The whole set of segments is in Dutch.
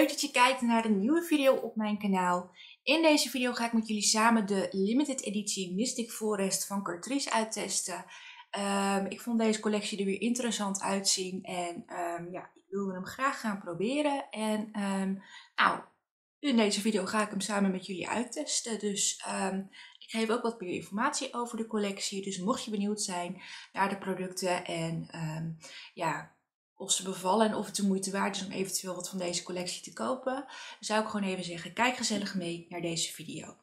leuk dat je kijkt naar een nieuwe video op mijn kanaal. In deze video ga ik met jullie samen de limited editie Mystic Forest van Catrice uittesten. Ik vond deze collectie er weer interessant uitzien en ja, ik wilde hem graag gaan proberen. En nou, in deze video ga ik hem samen met jullie uittesten. Dus ik geef ook wat meer informatie over de collectie. Dus mocht je benieuwd zijn naar de producten en ja, of ze bevallen en of het de moeite waard is om eventueel wat van deze collectie te kopen, dan zou ik gewoon even zeggen, kijk gezellig mee naar deze video.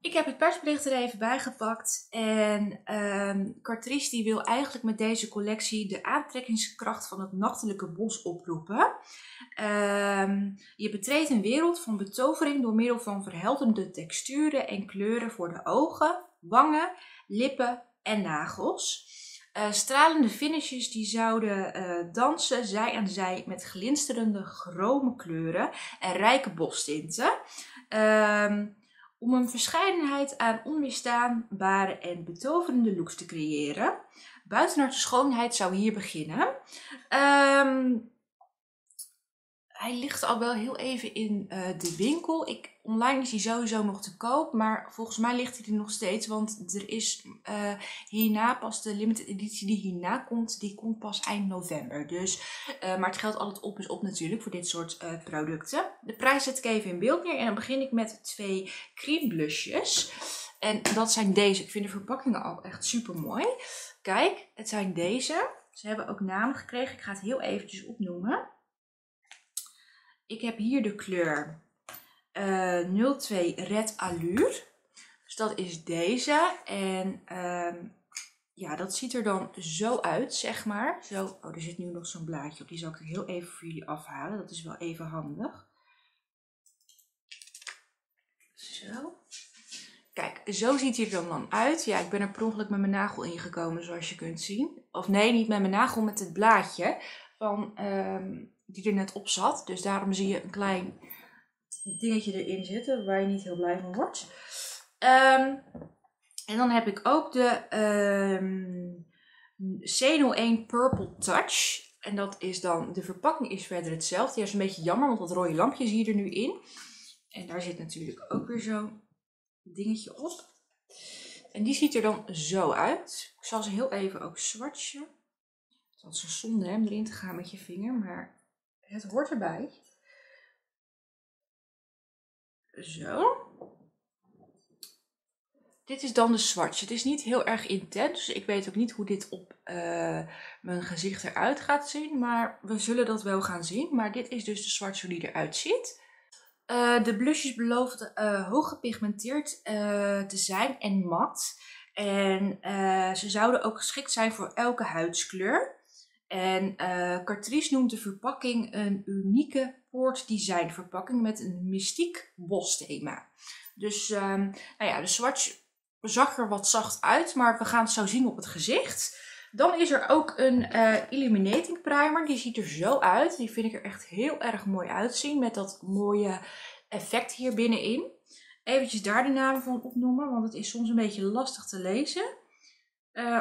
Ik heb het persbericht er even bij gepakt en Catrice die wil eigenlijk met deze collectie de aantrekkingskracht van het nachtelijke bos oproepen. Je betreedt een wereld van betovering door middel van verhelderende texturen en kleuren voor de ogen, wangen, lippen en nagels. Stralende finishes die zouden dansen zij aan zij met glinsterende chrome kleuren en rijke bostinten. Om een verscheidenheid aan onweerstaanbare en betoverende looks te creëren. Buitenaardse schoonheid zou hier beginnen. Hij ligt al wel heel even in de winkel. Online is hij sowieso nog te koop, maar volgens mij ligt hij er nog steeds. Want er is hierna pas de limited editie die hierna komt. Die komt pas eind november. Dus, maar het geldt altijd op is op natuurlijk voor dit soort producten. De prijs zet ik even in beeld neer. En dan begin ik met twee cream blushjes. En dat zijn deze. Ik vind de verpakkingen al echt super mooi. Kijk, het zijn deze. Ze hebben ook namen gekregen. Ik ga het heel eventjes opnoemen. Ik heb hier de kleur 02 Red Allure. Dus dat is deze. En ja, dat ziet er dan zo uit, zeg maar. Zo, oh, er zit nu nog zo'n blaadje op. Die zal ik er heel even voor jullie afhalen. Dat is wel even handig. Zo. Kijk, zo ziet hij er dan uit. Ja, ik ben er per ongeluk met mijn nagel ingekomen, zoals je kunt zien. Of nee, niet met mijn nagel, met het blaadje van, die er net op zat. Dus daarom zie je een klein dingetje erin zitten waar je niet heel blij van wordt. En dan heb ik ook de C01 Purple Touch. En dat is dan, de verpakking is verder hetzelfde. Die is een beetje jammer, want dat rode lampje zie je er nu in. En daar zit natuurlijk ook weer zo'n dingetje op. En die ziet er dan zo uit. Ik zal ze heel even ook swatchen. Dat is een zonde hè, om erin te gaan met je vinger, maar het hoort erbij. Zo. Dit is dan de swatch. Het is niet heel erg intens, dus ik weet ook niet hoe dit op mijn gezicht eruit gaat zien. Maar we zullen dat wel gaan zien. Maar dit is dus de swatch hoe die eruit ziet. De blushes beloofden hoog gepigmenteerd te zijn en mat. En ze zouden ook geschikt zijn voor elke huidskleur. En Catrice noemt de verpakking een unieke poortdesign verpakking met een mystiek bosthema. Dus nou ja, de swatch zag er wat zacht uit, maar we gaan het zo zien op het gezicht. Dan is er ook een illuminating primer, die ziet er zo uit. Die vind ik er echt heel erg mooi uitzien met dat mooie effect hier binnenin. Eventjes daar de naam van opnoemen, want het is soms een beetje lastig te lezen.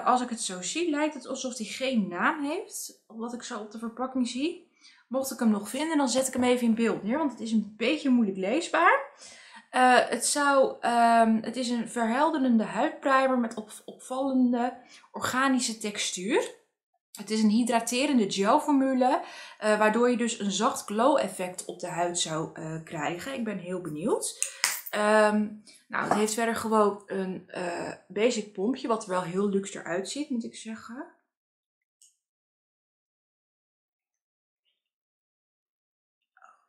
Als ik het zo zie, lijkt het alsof hij geen naam heeft, wat ik zo op de verpakking zie. Mocht ik hem nog vinden, dan zet ik hem even in beeld neer, want het is een beetje moeilijk leesbaar. Het is een verhelderende huidprimer met opvallende organische textuur. Het is een hydraterende gelformule, waardoor je dus een zacht glow effect op de huid zou krijgen. Ik ben heel benieuwd. Nou, het heeft verder gewoon een basic pompje, wat er wel heel luxe eruit ziet, moet ik zeggen.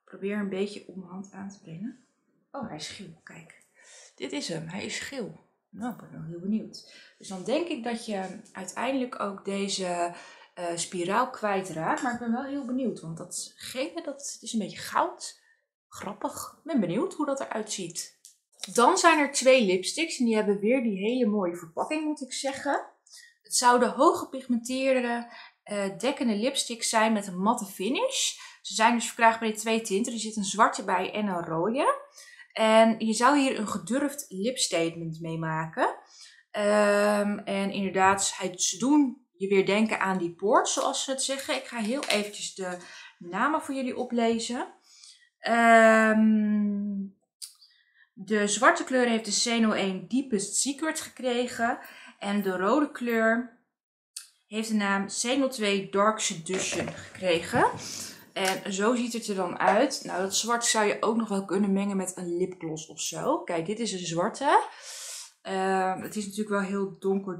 Ik probeer een beetje om mijn hand aan te brengen. Oh, hij is geel, kijk. Dit is hem, hij is geel. Nou, ik ben wel heel benieuwd. Dus dan denk ik dat je uiteindelijk ook deze spiraal kwijtraakt. Maar ik ben wel heel benieuwd, want dat gele, dat is een beetje goud. Grappig. Ik ben benieuwd hoe dat eruit ziet. Dan zijn er twee lipsticks en die hebben weer die hele mooie verpakking, moet ik zeggen. Het zouden hooggepigmenteerde, dekkende lipsticks zijn met een matte finish. Ze zijn dus verkrijgbaar in twee tinten. Er zit een zwarte bij en een rode. En je zou hier een gedurfd lipstatement mee maken. En inderdaad, ze doen je weer denken aan die poort, zoals ze het zeggen. Ik ga heel eventjes de namen voor jullie oplezen. De zwarte kleur heeft de Xeno 1 Deepest Secret gekregen. En de rode kleur heeft de naam Xeno 2 Dark Seduction gekregen. En zo ziet het er dan uit. Nou, dat zwart zou je ook nog wel kunnen mengen met een lipgloss of zo. Kijk, dit is een zwarte. Het is natuurlijk wel heel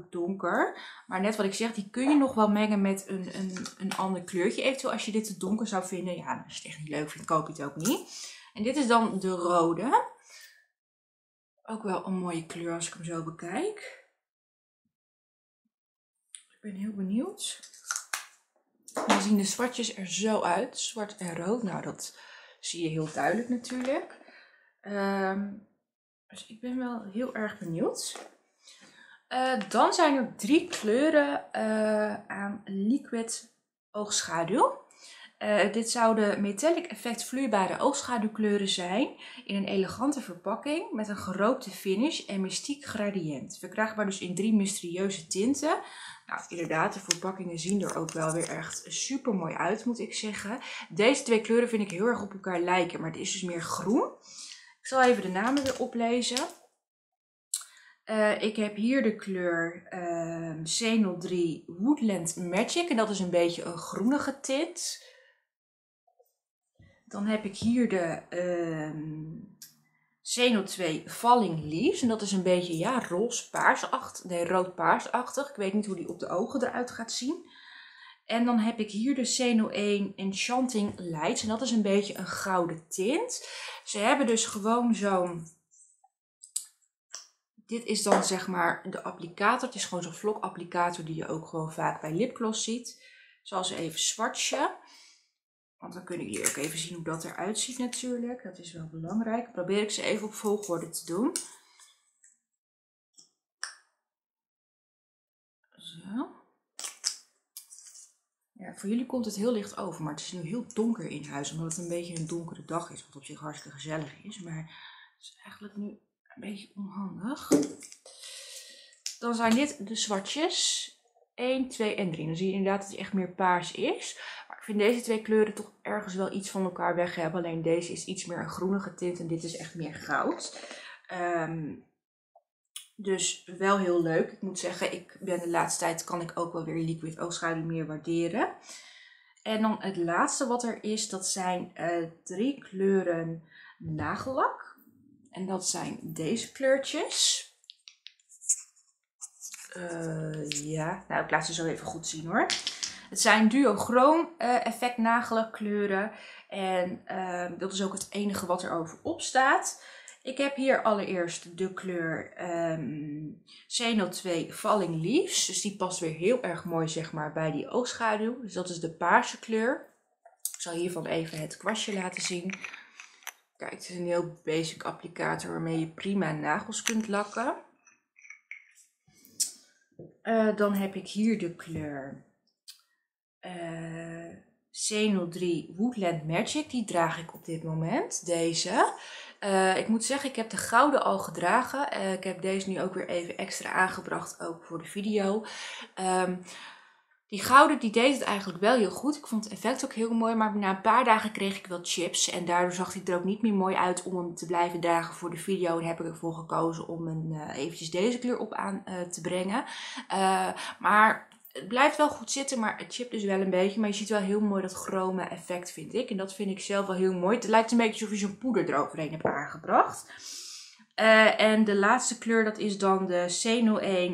donker. Maar net wat ik zeg, die kun je nog wel mengen met een ander kleurtje. Eventueel als je dit te donker zou vinden. Ja, als je het echt niet leuk vindt, koop je het ook niet. En dit is dan de rode. Ook wel een mooie kleur als ik hem zo bekijk. Ik ben heel benieuwd. Dan zien de zwartjes er zo uit. Zwart en rood. Nou, dat zie je heel duidelijk natuurlijk. Dus ik ben wel heel erg benieuwd. Dan zijn er 3 kleuren aan liquid oogschaduw. Dit zouden metallic effect vloeibare oogschaduwkleuren zijn in een elegante verpakking met een gerookte finish en mystiek gradiënt. Verkrijgbaar dus in 3 mysterieuze tinten. Nou, inderdaad, de verpakkingen zien er ook wel weer echt super mooi uit, moet ik zeggen. Deze 2 kleuren vind ik heel erg op elkaar lijken, maar het is dus meer groen. Ik zal even de namen weer oplezen. Ik heb hier de kleur C03 Woodland Magic en dat is een beetje een groenige tint. Dan heb ik hier de C02 Falling Leaves. En dat is een beetje, ja, rood-paarsachtig. Ik weet niet hoe die op de ogen eruit gaat zien. En dan heb ik hier de C01 Enchanting Lights. En dat is een beetje een gouden tint. Ze hebben dus gewoon zo'n... Dit is dan zeg maar de applicator. Het is gewoon zo'n vlokapplicator die je ook gewoon vaak bij lipgloss ziet. Ik zal ze even swatchen. Want dan kunnen jullie ook even zien hoe dat eruit ziet natuurlijk. Dat is wel belangrijk. Probeer ik ze even op volgorde te doen. Zo. Ja, voor jullie komt het heel licht over. Maar het is nu heel donker in huis. Omdat het een beetje een donkere dag is. Wat op zich hartstikke gezellig is. Maar het is eigenlijk nu een beetje onhandig. Dan zijn dit de zwartjes. 1, 2 en 3. Dan zie je inderdaad dat het echt meer paars is. Ik vind deze 2 kleuren toch ergens wel iets van elkaar weg hebben. Alleen deze is iets meer een groenige tint en dit is echt meer goud. Dus wel heel leuk. Ik moet zeggen, ik ben de laatste tijd kan ik ook wel weer liquid oogschaduw meer waarderen. En dan het laatste wat er is, dat zijn 3 kleuren nagellak. En dat zijn deze kleurtjes. Ja, nou ik laat ze zo even goed zien hoor. Het zijn duochroom effect nagelkleuren en dat is ook het enige wat er over op staat. Ik heb hier allereerst de kleur C02 Falling Leaves, dus die past weer heel erg mooi zeg maar bij die oogschaduw. Dus dat is de paarse kleur. Ik zal hiervan even het kwastje laten zien. Kijk, het is een heel basic applicator waarmee je prima nagels kunt lakken. Dan heb ik hier de kleur C03 Woodland Magic. Die draag ik op dit moment. Deze. Ik moet zeggen, ik heb de gouden al gedragen. Ik heb deze nu ook weer even extra aangebracht. Ook voor de video. Die gouden, die deed het eigenlijk wel heel goed. Ik vond het effect ook heel mooi. Maar na een paar dagen kreeg ik wel chips. En daardoor zag hij er ook niet meer mooi uit om hem te blijven dragen voor de video. En heb ik ervoor gekozen om eventjes deze kleur op aan te brengen. Maar... Het blijft wel goed zitten, maar het chipt dus wel een beetje. Maar je ziet wel heel mooi dat chrome effect, vind ik. En dat vind ik zelf wel heel mooi. Het lijkt een beetje alsof je zo'n poeder eroverheen hebt aangebracht. En de laatste kleur, dat is dan de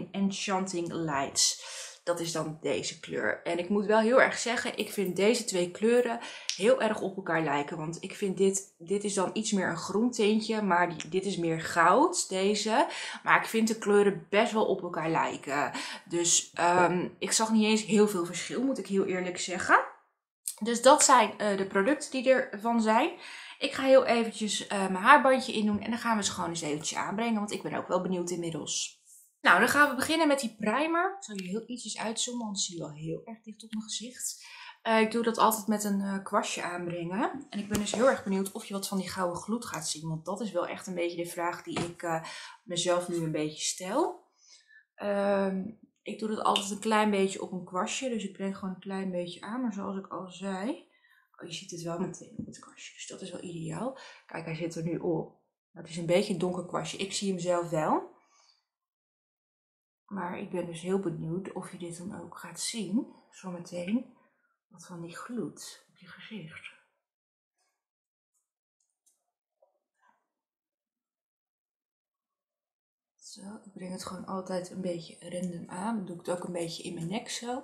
C01 Enchanting Lights. Dat is dan deze kleur. En ik moet wel heel erg zeggen, ik vind deze 2 kleuren heel erg op elkaar lijken. Want ik vind dit is dan iets meer een groen tintje. Maar dit is meer goud, deze. Maar ik vind de kleuren best wel op elkaar lijken. Dus ik zag niet eens heel veel verschil, moet ik heel eerlijk zeggen. Dus dat zijn de producten die ervan zijn. Ik ga heel eventjes mijn haarbandje indoen. En dan gaan we ze gewoon eens eventjes aanbrengen. Want ik ben ook wel benieuwd inmiddels. Nou, dan gaan we beginnen met die primer. Ik zal je heel ietsjes uitzoomen, want zie je wel heel erg dicht op mijn gezicht. Ik doe dat altijd met een kwastje aanbrengen. En ik ben dus heel erg benieuwd of je wat van die gouden gloed gaat zien. Want dat is wel echt een beetje de vraag die ik mezelf nu een beetje stel. Ik doe dat altijd een klein beetje op een kwastje. Dus ik breng gewoon een klein beetje aan. Maar zoals ik al zei, Oh, je ziet het wel meteen op het kwastje, dus dat is wel ideaal. Kijk, hij zit er nu op. Nou, het is een beetje een donker kwastje. Ik zie hem zelf wel. Maar ik ben dus heel benieuwd of je dit dan ook gaat zien, zometeen, wat van die gloed op je gezicht. Zo, ik breng het gewoon altijd een beetje random aan. Dan doe ik het ook een beetje in mijn nek zo.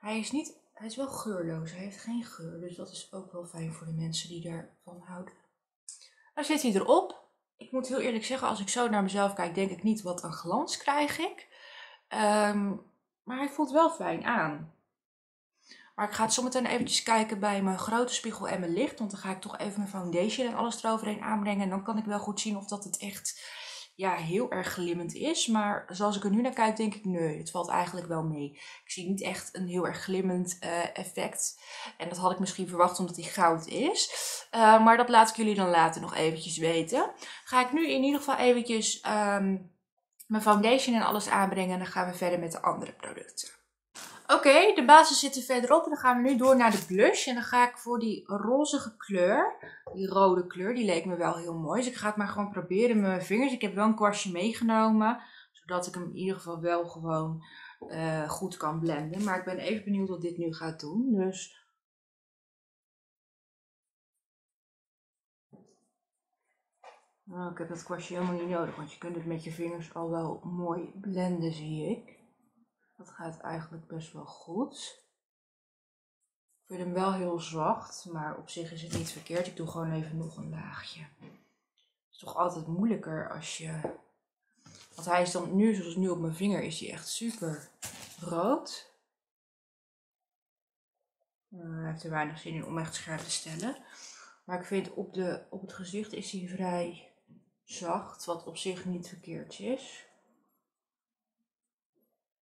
Hij is wel geurloos, hij heeft geen geur, dus dat is ook wel fijn voor de mensen die daarvan houden. Nou zit hij erop. Ik moet heel eerlijk zeggen, als ik zo naar mezelf kijk, denk ik niet wat een glans krijg ik. Maar hij voelt wel fijn aan. Maar ik ga het zometeen eventjes kijken bij mijn grote spiegel en mijn licht. Want dan ga ik toch even mijn foundation en alles eroverheen aanbrengen. En dan kan ik wel goed zien of dat het echt ja, heel erg glimmend is. Maar zoals ik er nu naar kijk, denk ik, nee, het valt eigenlijk wel mee. Ik zie niet echt een heel erg glimmend effect. En dat had ik misschien verwacht omdat hij goud is. Maar dat laat ik jullie dan later nog eventjes weten. Ga ik nu in ieder geval eventjes mijn foundation en alles aanbrengen. En dan gaan we verder met de andere producten. Oké, de basis zit er verderop en dan gaan we nu door naar de blush. En dan ga ik voor die rozige kleur, die rode kleur, die leek me wel heel mooi. Dus ik ga het maar gewoon proberen met mijn vingers. Ik heb wel een kwastje meegenomen, zodat ik hem in ieder geval wel gewoon goed kan blenden. Maar ik ben even benieuwd wat dit nu gaat doen. Dus nou, ik heb dat kwastje helemaal niet nodig, want je kunt het met je vingers al wel mooi blenden, zie ik. Dat gaat eigenlijk best wel goed. Ik vind hem wel heel zacht, maar op zich is het niet verkeerd. Ik doe gewoon even nog een laagje. Het is toch altijd moeilijker als je... Want hij is dan nu, zoals nu op mijn vinger, is hij echt super rood. Hij heeft er weinig zin in om echt scherp te stellen. Maar ik vind op het gezicht is hij vrij zacht, wat op zich niet verkeerd is.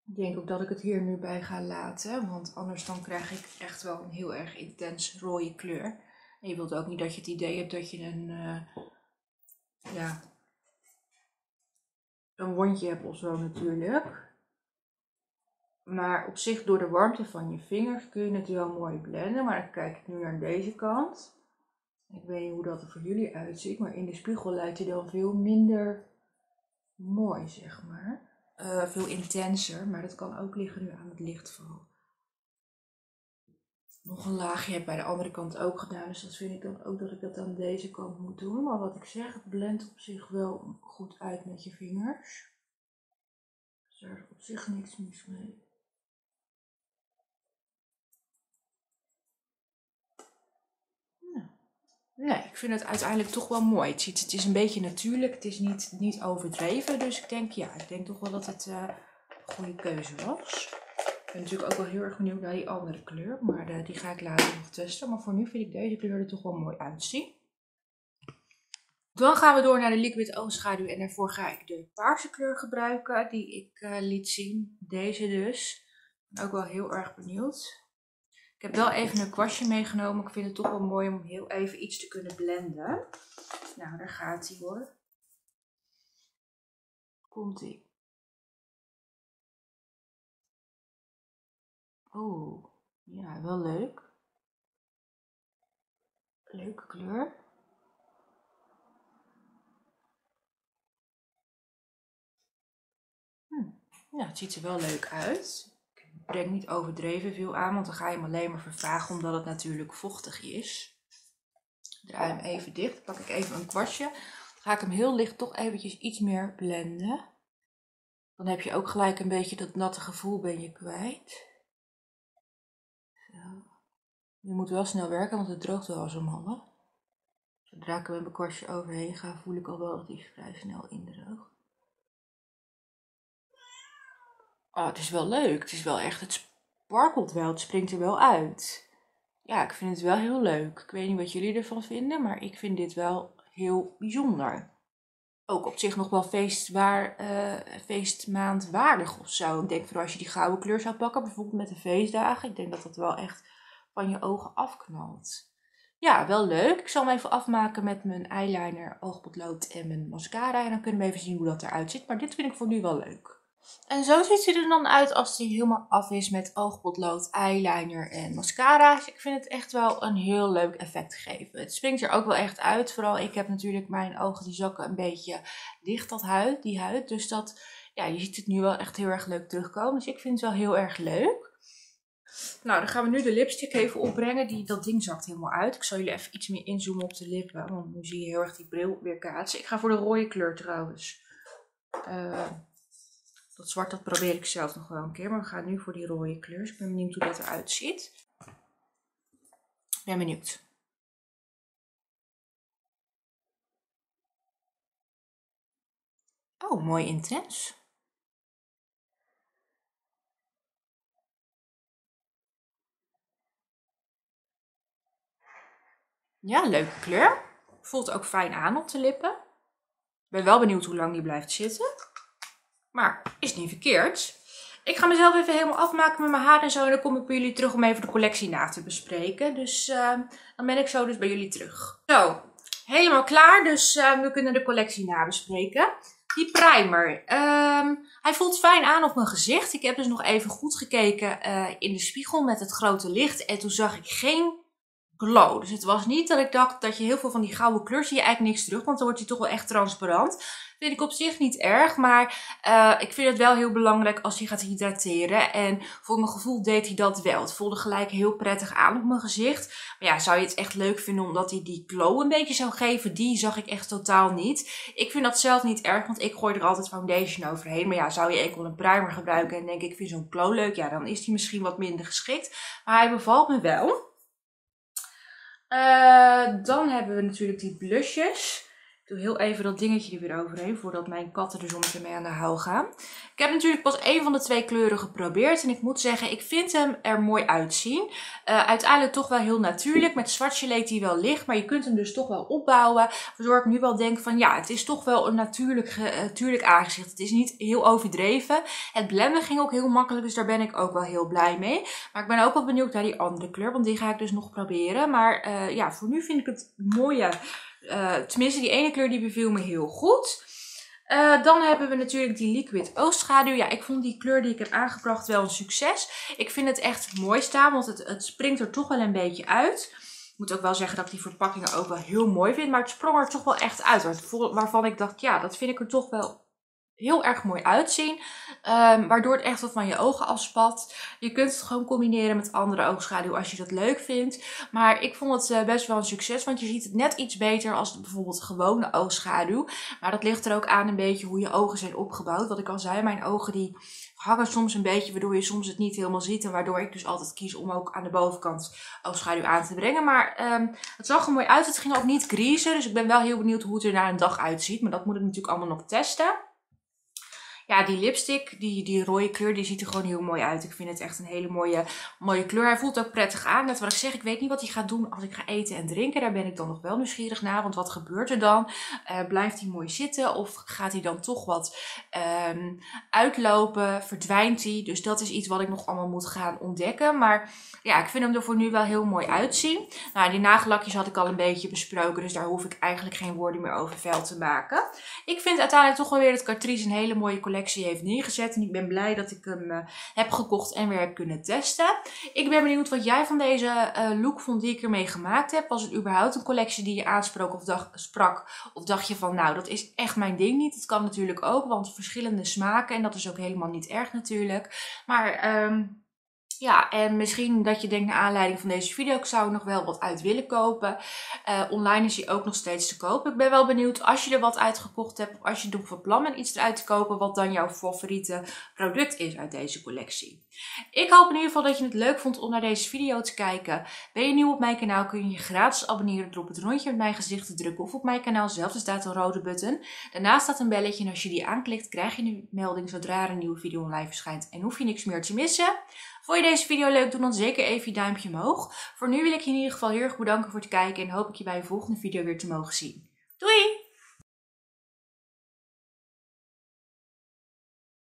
Ik denk ook dat ik het hier nu bij ga laten, want anders dan krijg ik echt wel een heel erg intens rode kleur. En je wilt ook niet dat je het idee hebt dat je een wondje hebt of zo natuurlijk. Maar op zich door de warmte van je vingers kun je het wel mooi blenden, maar dan kijk ik nu naar deze kant. Ik weet niet hoe dat er voor jullie uitziet, maar in de spiegel lijkt hij dan veel minder mooi, zeg maar. Veel intenser, maar dat kan ook liggen nu aan het lichtval. Nog een laagje heb ik bij de andere kant ook gedaan, dus dat vind ik dan ook dat ik dat aan deze kant moet doen. Maar wat ik zeg, het blendt op zich wel goed uit met je vingers. Dus daar is op zich niks mis mee. Nou. Nee, ik vind het uiteindelijk toch wel mooi. Het is een beetje natuurlijk, het is niet overdreven. Dus ik denk toch wel dat het een goede keuze was. Ik ben natuurlijk ook wel heel erg benieuwd naar die andere kleur. Maar die ga ik later nog testen. Maar voor nu vind ik deze kleur er toch wel mooi uitzien. Dan gaan we door naar de liquid oogschaduw. En daarvoor ga ik de paarse kleur gebruiken die ik liet zien. Deze dus. Ik ben ook wel heel erg benieuwd. Ik heb wel even een kwastje meegenomen. Ik vind het toch wel mooi om heel even iets te kunnen blenden. Nou, daar gaat hij hoor. Komt ie. Oh, ja, wel leuk. Leuke kleur. Ja, het ziet er wel leuk uit. Ik breng niet overdreven veel aan, want dan ga je hem alleen maar vervagen omdat het natuurlijk vochtig is. Draai hem even dicht, pak ik even een kwastje. Dan ga ik hem heel licht toch eventjes iets meer blenden. Dan heb je ook gelijk een beetje dat natte gevoel ben je kwijt. Zo. Je moet wel snel werken, want het droogt wel als een malle. Zodra ik er met mijn kwastje overheen ga, voel ik al wel dat hij vrij snel indroogt. Oh, het is wel leuk. Het is wel echt, het sparkelt wel. Het springt er wel uit. Ja, ik vind het wel heel leuk. Ik weet niet wat jullie ervan vinden, maar ik vind dit wel heel bijzonder. Ook op zich nog wel feestmaand waardig of zo. Ik denk vooral als je die gouden kleur zou pakken, bijvoorbeeld met de feestdagen. Ik denk dat dat wel echt van je ogen afknalt. Ja, wel leuk. Ik zal hem even afmaken met mijn eyeliner, oogpotlood en mijn mascara. En dan kunnen we even zien hoe dat eruit ziet. Maar dit vind ik voor nu wel leuk. En zo ziet hij er dan uit als hij helemaal af is met oogpotlood, eyeliner en mascara's. Ik vind het echt wel een heel leuk effect geven. Het springt er ook wel echt uit. Vooral ik heb natuurlijk mijn ogen die zakken een beetje dicht, die huid. Dus dat, ja, je ziet het nu wel echt heel erg leuk terugkomen. Dus ik vind het wel heel erg leuk. Nou, dan gaan we nu de lipstick even opbrengen. Dat ding zakt helemaal uit. Ik zal jullie even iets meer inzoomen op de lippen. Want nu zie je heel erg die bril weer kaatsen. Ik ga voor de rode kleur trouwens. Dat zwart, dat probeer ik zelf nog wel een keer. Maar we gaan nu voor die rode kleur. Dus ik ben benieuwd hoe dat eruit ziet. Ik ben benieuwd. Oh, mooi intens. Ja, leuke kleur. Voelt ook fijn aan op de lippen. Ik ben wel benieuwd hoe lang die blijft zitten. Maar is niet verkeerd. Ik ga mezelf even helemaal afmaken met mijn haar en zo. En dan kom ik bij jullie terug om even de collectie na te bespreken. Dus dan ben ik zo dus bij jullie terug. Zo, helemaal klaar. Dus we kunnen de collectie nabespreken. Die primer. Hij voelt fijn aan op mijn gezicht. Ik heb dus nog even goed gekeken in de spiegel met het grote licht. En toen zag ik geen glow. Dus het was niet dat ik dacht dat je heel veel van die gouden kleur zie je eigenlijk niks terug. Want dan wordt hij toch wel echt transparant. Dat vind ik op zich niet erg. Maar ik vind het wel heel belangrijk als hij gaat hydrateren. En voor mijn gevoel deed hij dat wel. Het voelde gelijk heel prettig aan op mijn gezicht. Maar ja, zou je het echt leuk vinden omdat hij die glow een beetje zou geven? Die zag ik echt totaal niet. Ik vind dat zelf niet erg. Want ik gooi er altijd foundation overheen. Maar ja, zou je echt wel een primer gebruiken en denk ik vind zo'n glow leuk. Ja, dan is die misschien wat minder geschikt. Maar hij bevalt me wel. Dan hebben we natuurlijk die blushes. Ik doe heel even dat dingetje er weer overheen voordat mijn katten er zometeen mee aan de haal gaan. Ik heb natuurlijk pas één van de twee kleuren geprobeerd en ik moet zeggen, ik vind hem er mooi uitzien. Uiteindelijk toch wel heel natuurlijk. Met zwartje leek hij wel licht, maar je kunt hem dus toch wel opbouwen. Waardoor ik nu wel denk van ja, het is toch wel een natuurlijk aangezicht. Het is niet heel overdreven. Het blenden ging ook heel makkelijk, dus daar ben ik ook wel heel blij mee. Maar ik ben ook wel benieuwd naar die andere kleur, want die ga ik dus nog proberen. Maar ja, voor nu vind ik het mooie. Tenminste, die ene kleur die beviel me heel goed. Dan hebben we natuurlijk die Liquid oogschaduw. Ja, ik vond die kleur die ik heb aangebracht wel een succes. Ik vind het echt mooi staan, want het springt er toch wel een beetje uit. Ik moet ook wel zeggen dat ik die verpakkingen ook wel heel mooi vind. Maar het sprong er toch wel echt uit. Waarvan ik dacht, ja, dat vind ik er toch wel heel erg mooi uitzien. Waardoor het echt wat van je ogen afspat. Je kunt het gewoon combineren met andere oogschaduw als je dat leuk vindt. Maar ik vond het best wel een succes. Want je ziet het net iets beter als bijvoorbeeld gewone oogschaduw. Maar dat ligt er ook aan een beetje hoe je ogen zijn opgebouwd. Wat ik al zei, mijn ogen die hangen soms een beetje. Waardoor je soms het niet helemaal ziet. En waardoor ik dus altijd kies om ook aan de bovenkant oogschaduw aan te brengen. Maar het zag er mooi uit. Het ging ook niet griezen. Dus ik ben wel heel benieuwd hoe het er na een dag uitziet. Maar dat moet ik natuurlijk allemaal nog testen. Ja, die lipstick, die rode kleur, die ziet er gewoon heel mooi uit. Ik vind het echt een hele mooie kleur. Hij voelt ook prettig aan. Net wat ik zeg, ik weet niet wat hij gaat doen als ik ga eten en drinken. Daar ben ik dan nog wel nieuwsgierig naar. Want wat gebeurt er dan? Blijft hij mooi zitten? Of gaat hij dan toch wat uitlopen? Verdwijnt hij? Dus dat is iets wat ik nog allemaal moet gaan ontdekken. Maar ja, ik vind hem er voor nu wel heel mooi uitzien. Nou, die nagellakjes had ik al een beetje besproken. Dus daar hoef ik eigenlijk geen woorden meer over vuil te maken. Ik vind uiteindelijk toch wel weer dat Catrice een hele mooie collectie heeft neergezet. En ik ben blij dat ik hem heb gekocht en weer heb kunnen testen. Ik ben benieuwd wat jij van deze look vond die ik ermee gemaakt heb. Was het überhaupt een collectie die je aansprak of dacht je van nou, dat is echt mijn ding niet. Dat kan natuurlijk ook, want verschillende smaken en dat is ook helemaal niet erg natuurlijk. Maar ja, en misschien dat je denkt naar aanleiding van deze video, ik zou er nog wel wat uit willen kopen. Online is hij ook nog steeds te koop. Ik ben wel benieuwd als je er wat uit gekocht hebt, of als je nog van plan bent iets eruit te kopen, wat dan jouw favoriete product is uit deze collectie. Ik hoop in ieder geval dat je het leuk vond om naar deze video te kijken. Ben je nieuw op mijn kanaal, kun je je gratis abonneren door op het rondje met mijn gezicht te drukken of op mijn kanaal zelf. Er staat een rode button. Daarnaast staat een belletje en als je die aanklikt, krijg je een melding zodra er een nieuwe video online verschijnt en hoef je niks meer te missen. Vond je deze video leuk? Doe dan zeker even je duimpje omhoog. Voor nu wil ik je in ieder geval heel erg bedanken voor het kijken en hoop ik je bij een volgende video weer te mogen zien. Doei!